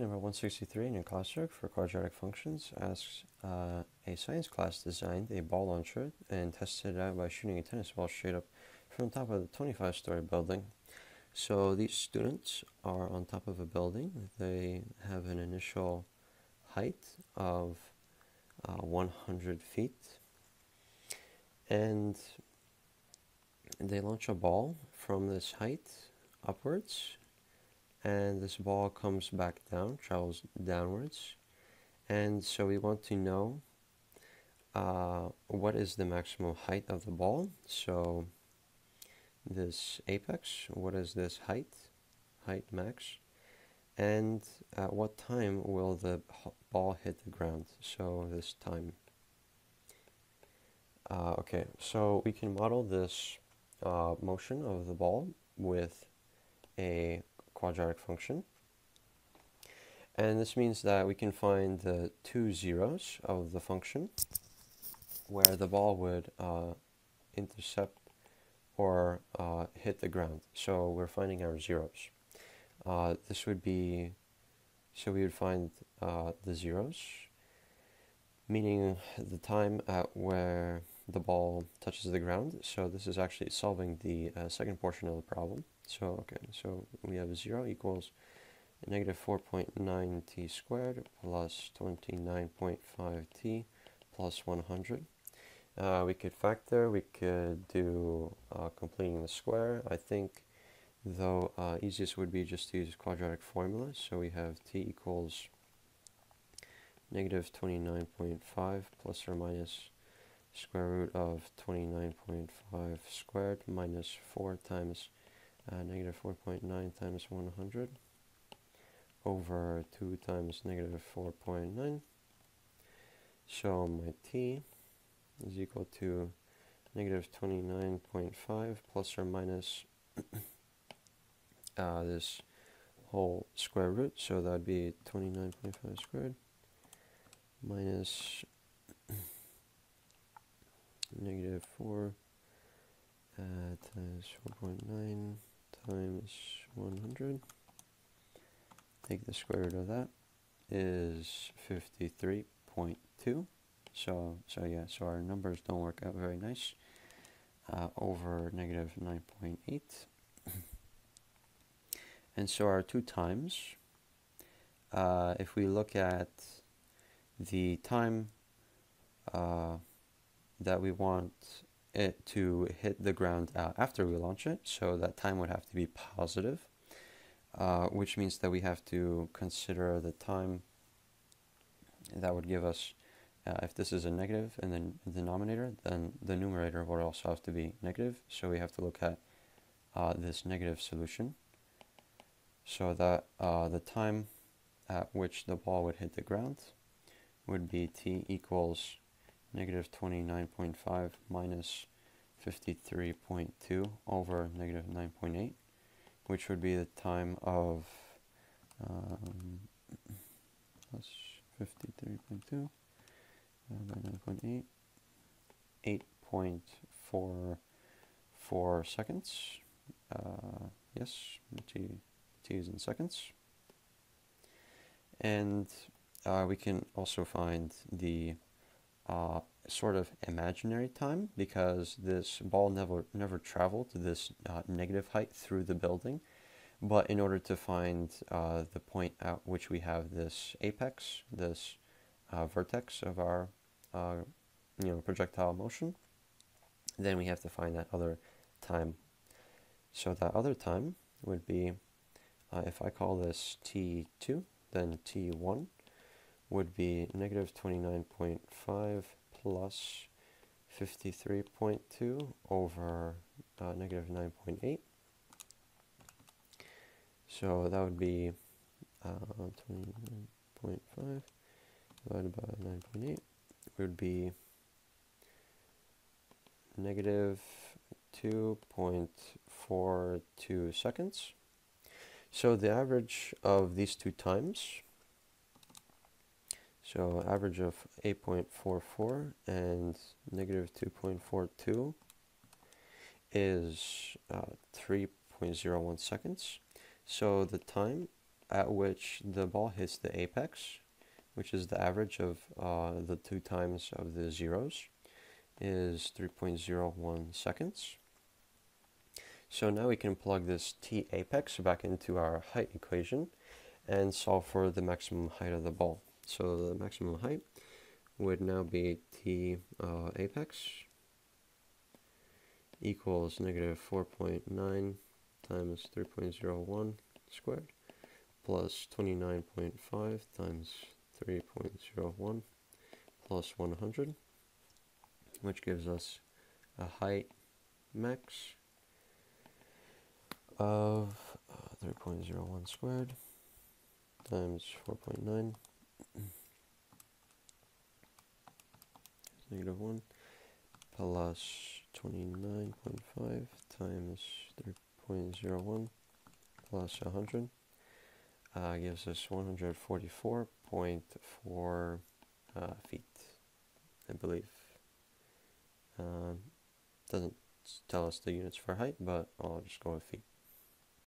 Number 163 in your classwork for quadratic functions asks, a science class designed a ball launcher and tested it out by shooting a tennis ball straight up from the top of the 25-story building. So these students are on top of a building. They have an initial height of 100 feet, and they launch a ball from this height upwards, and this ball comes back down, travels downwards. And so we want to know what is the maximum height of the ball. So this apex, what is this height max, and at what time will the ball hit the ground? So this time. Okay, so we can model this motion of the ball with a quadratic function, and this means that we can find the two zeros of the function where the ball would intercept or hit the ground. So we're finding our zeros. This would be, so we would find the zeros, meaning the time at where the ball touches the ground. So this is actually solving the second portion of the problem. So, okay, so we have 0 equals negative 4.9 t squared plus 29.5 t plus 100. We could factor, we could do completing the square. I think, though, easiest would be just to use quadratic formula. So we have t equals negative 29.5 plus or minus square root of 29.5 squared minus 4 times negative 4.9 times 100 over 2 times negative 4.9. So my t is equal to negative 29.5 plus or minus this whole square root, so that would be 29.5 squared minus negative 4 times 4.9 times 100. Take the square root of that is 53.2. So yeah, so our numbers don't work out very nice, over negative 9.8. And so our two times, if we look at the time that we want it to hit the ground after we launch it, so that time would have to be positive, which means that we have to consider the time that would give us, if this is a negative and then the denominator, then the numerator would also have to be negative. So we have to look at this negative solution, so that the time at which the ball would hit the ground would be t equals negative 29.5 minus 53.2 over negative 9.8, which would be the time of plus 53.2 by 9.8, 8.44 seconds. Yes, t is in seconds. And we can also find the sort of imaginary time, because this ball never traveled to this negative height through the building. But in order to find the point at which we have this apex, this vertex of our projectile motion, then we have to find that other time. So that other time would be, if I call this t2, then t1 would be negative 29.5 plus 53.2 over negative 9.8. So that would be 29.5 divided by 9.8 would be negative 2.42 seconds. So the average of these two times, so average of 8.44 and negative 2.42 is 3.01 seconds. So the time at which the ball hits the apex, which is the average of the 2 times of the zeros, is 3.01 seconds. So now we can plug this t apex back into our height equation and solve for the maximum height of the ball. So the maximum height would now be t apex equals -4.9 times 3.01 squared plus 29.5 times 3.01 plus 100, which gives us a height max of 3.01 squared times 4.9 -1 plus 29.5 times 3.01 plus 100 gives us 144.4 feet, I believe. Doesn't tell us the units for height, but I'll just go with feet.